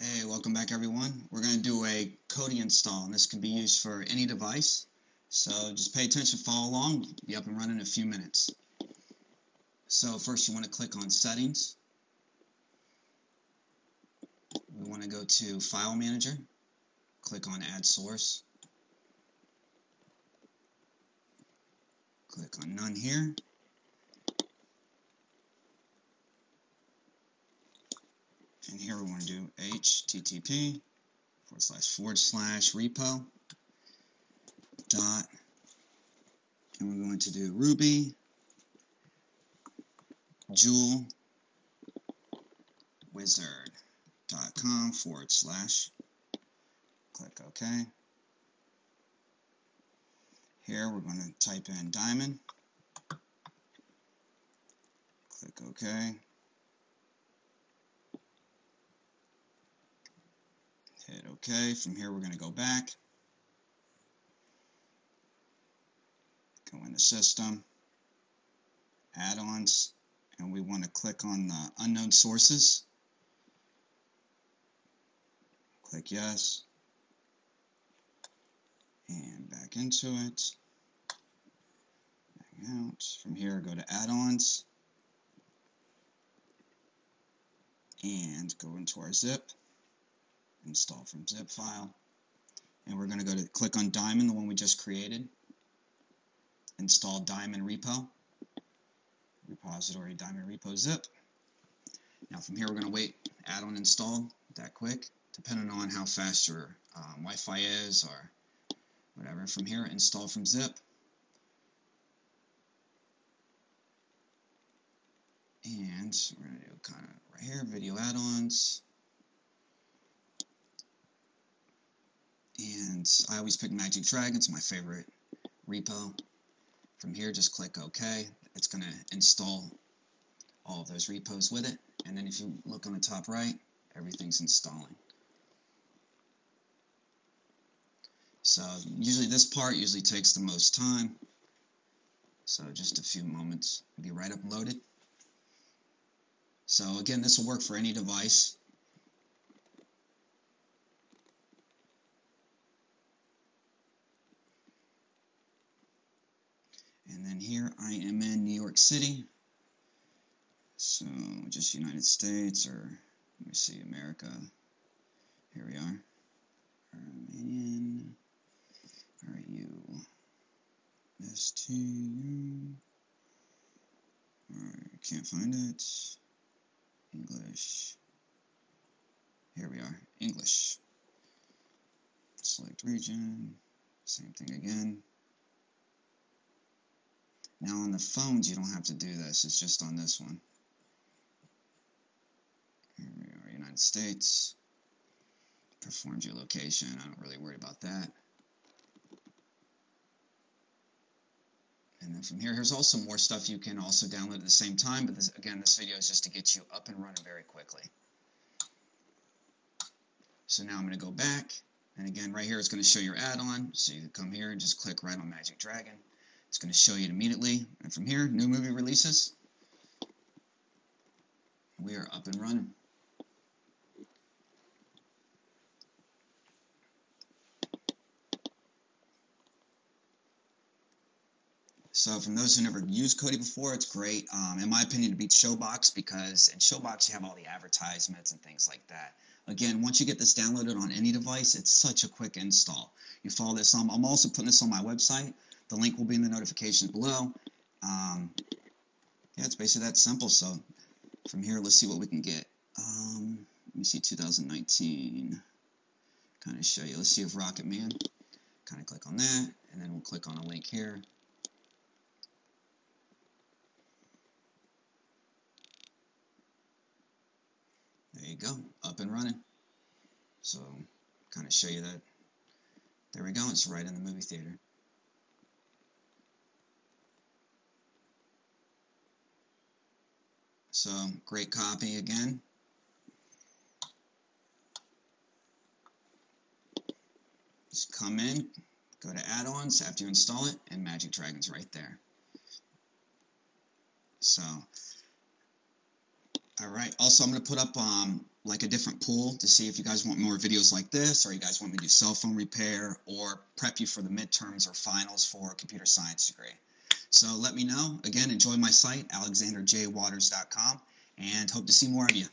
Hey, welcome back everyone. We're going to do a Kodi install, and this can be used for any device. So just pay attention, follow along, you'll be up and running in a few minutes. So first you want to click on Settings. We want to go to File Manager, click on Add Source, click on None here. And here we want to do http://repo. And we're going to do ruby jewel wizard.com/. Click OK. Here we're going to type in diamond. Click OK. Hit OK. From here, we're going to go back. Go into System, Add-ons, and we want to click on the Unknown Sources. Click Yes. And back into it. Back out. From here, go to Add-ons. And go into our zip. Install from zip file, and we're going to go to click on diamond, the one we just created, install diamond repo, repository diamond repo zip. Now from here we're going to wait, add-on install that quick, depending on how fast your Wi-Fi is or whatever. From here, install from zip, and we're going to do kind of right here, video add-ons. And I always pick Magic Dragons, my favorite repo. From here, just click OK. It's going to install all of those repos with it. And then if you look on the top right, everything's installing. So usually this part usually takes the most time. So just a few moments. It'll be right uploaded. So again, this will work for any device. And then here I am in New York City, so just United States, or let me see, America. Here we are, Armenian, can't find it, English, here we are, English, select region, same thing again. Now on the phones, you don't have to do this, it's just on this one. Here we are, United States. Performed your location, I don't really worry about that. And then from here, here's also more stuff you can also download at the same time, but this video is just to get you up and running very quickly. So now I'm going to go back, and again, right here, it's going to show your add-on, so you can come here and just click right on Magic Dragon. It's going to show you it immediately, and from here, new movie releases. We are up and running. So, from those who never used Kodi before, it's great, in my opinion, to beat Showbox, because in Showbox you have all the advertisements and things like that. Again, once you get this downloaded on any device, it's such a quick install. You follow this. I'm also putting this on my website. The link will be in the notifications below. Yeah, it's basically that simple. So from here, let's see what we can get. Let me see, 2019. Kind of show you. Let's see if Rocket Man. Kind of click on that, and then we'll click on a link here. There you go, up and running. So kind of show you that. There we go. It's right in the movie theater. So, great copy again. Just come in, go to add-ons after you install it, and Magic Dragon's right there. So, alright, also I'm going to put up like a different pool to see if you guys want more videos like this, or you guys want me to do cell phone repair, or prep you for the midterms or finals for a computer science degree. So let me know. Again, enjoy my site, alexanderjwaters.com, and hope to see more of you.